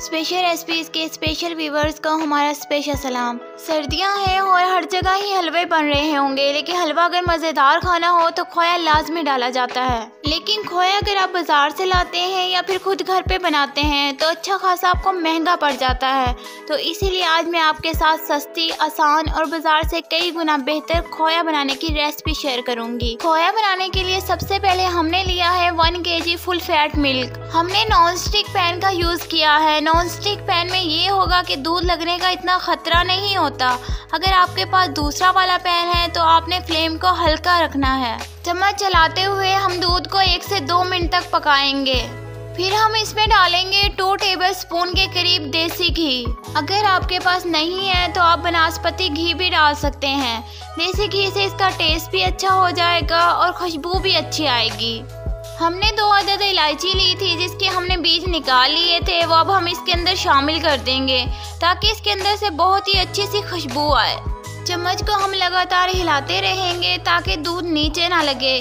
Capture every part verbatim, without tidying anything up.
Special recipes के special viewers को हमारा स्पेशल सलाम। सर्दियां हैं और हर जगह ही हलवे बन रहे होंगे, लेकिन हलवा अगर मज़ेदार खाना हो तो खोया लाजमी डाला जाता है। लेकिन खोया अगर आप बाजार से लाते हैं या फिर खुद घर पे बनाते हैं तो अच्छा खासा आपको महंगा पड़ जाता है। तो इसीलिए आज मैं आपके साथ सस्ती, आसान और बाजार से कई गुना बेहतर खोया बनाने की रेसिपी शेयर करूँगी। खोया बनाने के लिए सबसे पहले हमने लिया है one K G full fat milk. हमने नॉन स्टिक पैन का यूज़ किया है। नॉन स्टिक पैन में ये होगा कि दूध लगने का इतना ख़तरा नहीं होता। अगर आपके पास दूसरा वाला पैन है तो आपने फ्लेम को हल्का रखना है। चम्मच चलाते हुए हम दूध को एक से दो मिनट तक पकाएंगे। फिर हम इसमें डालेंगे टू टेबल स्पून के करीब देसी घी। अगर आपके पास नहीं है तो आप वनस्पति घी भी डाल सकते हैं। देसी घी से इसका टेस्ट भी अच्छा हो जाएगा और खुशबू भी अच्छी आएगी। हमने दो अदद इलायची ली थी जिसके हमने बीज निकाल लिए थे, वो अब हम इसके अंदर शामिल कर देंगे ताकि इसके अंदर से बहुत ही अच्छी सी खुशबू आए। चम्मच को हम लगातार हिलाते रहेंगे ताकि दूध नीचे ना लगे।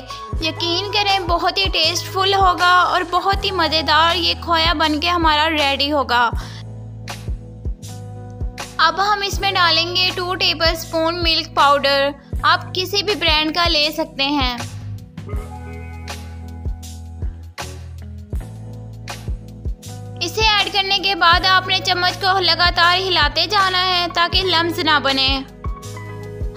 यकीन करें, बहुत ही टेस्टफुल होगा और बहुत ही मज़ेदार ये खोया बनके हमारा रेडी होगा। अब हम इसमें डालेंगे two tablespoon milk powder. आप किसी भी ब्रांड का ले सकते हैं। इसे ऐड करने के बाद आपने चम्मच को लगातार हिलाते जाना है ताकि लम्स ना बने।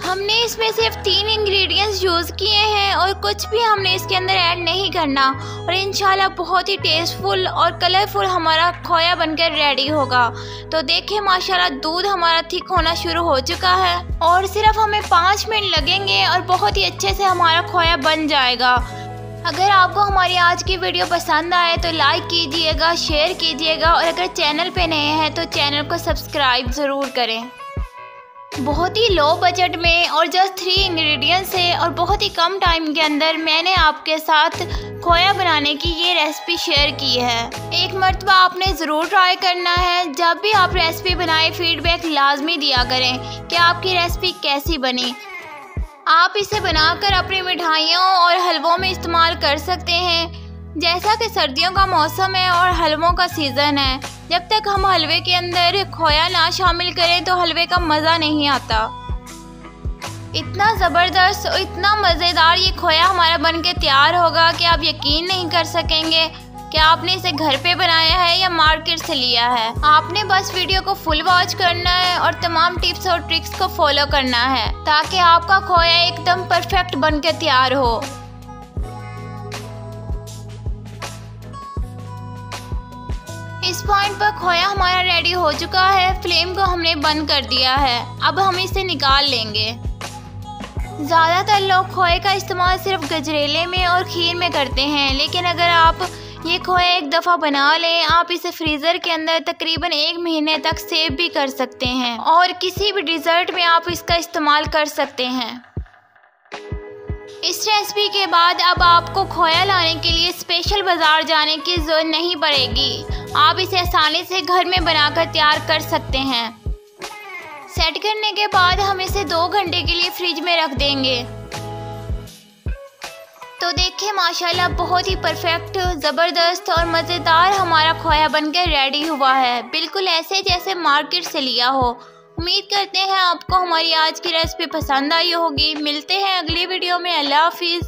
हमने इसमें सिर्फ तीन इंग्रेडिएंट्स यूज़ किए हैं और कुछ भी हमने इसके अंदर ऐड नहीं करना, और इंशाल्लाह बहुत ही टेस्टफुल और कलरफुल हमारा खोया बनकर रेडी होगा। तो देखिए माशाल्लाह दूध हमारा थिक होना शुरू हो चुका है और सिर्फ हमें पाँच मिनट लगेंगे और बहुत ही अच्छे से हमारा खोया बन जाएगा। अगर आपको हमारी आज की वीडियो पसंद आए तो लाइक कीजिएगा, शेयर कीजिएगा और अगर चैनल पे नए हैं तो चैनल को सब्सक्राइब ज़रूर करें। बहुत ही लो बजट में और जस्ट थ्री इंग्रेडिएंट्स से और बहुत ही कम टाइम के अंदर मैंने आपके साथ खोया बनाने की ये रेसिपी शेयर की है। एक मरतबा आपने ज़रूर ट्राई करना है। जब भी आप रेसिपी बनाएं फीडबैक लाजमी दिया करें कि आपकी रेसिपी कैसी बनी। आप इसे बनाकर अपनी मिठाइयों और हलवों में इस्तेमाल कर सकते हैं। जैसा कि सर्दियों का मौसम है और हलवों का सीज़न है, जब तक हम हलवे के अंदर खोया ना शामिल करें तो हलवे का मज़ा नहीं आता। इतना ज़बरदस्त और इतना मज़ेदार ये खोया हमारा बनके तैयार होगा कि आप यकीन नहीं कर सकेंगे कि आपने इसे घर पे बनाया है या मार्केट से लिया है। आपने बस वीडियो को फुल वॉच करना है और तमाम टिप्स और ट्रिक्स को फॉलो करना है ताकि आपका खोया एकदम परफेक्ट बनकर तैयार हो। इस पॉइंट पर खोया हमारा रेडी हो चुका है। फ्लेम को हमने बंद कर दिया है। अब हम इसे निकाल लेंगे। ज़्यादातर लोग खोए का इस्तेमाल सिर्फ गजरेले में और खीर में करते हैं, लेकिन अगर आप ये खोया एक दफ़ा बना लें, आप इसे फ्रीज़र के अंदर तकरीबन एक महीने तक सेव भी कर सकते हैं और किसी भी डिज़र्ट में आप इसका इस्तेमाल कर सकते हैं। इस रेसिपी के बाद अब आपको खोया लाने के लिए स्पेशल बाज़ार जाने की ज़रूरत नहीं पड़ेगी। आप इसे आसानी से घर में बनाकर तैयार कर सकते हैं। सेट करने के बाद हम इसे दो घंटे के लिए फ्रिज में रख देंगे। तो देखिए माशाल्लाह बहुत ही परफेक्ट, ज़बरदस्त और मज़ेदार हमारा खोया बनकर रेडी हुआ है, बिल्कुल ऐसे जैसे मार्केट से लिया हो। उम्मीद करते हैं आपको हमारी आज की रेसिपी पसंद आई होगी। मिलते हैं अगली वीडियो में। अल्लाह हाफिज़।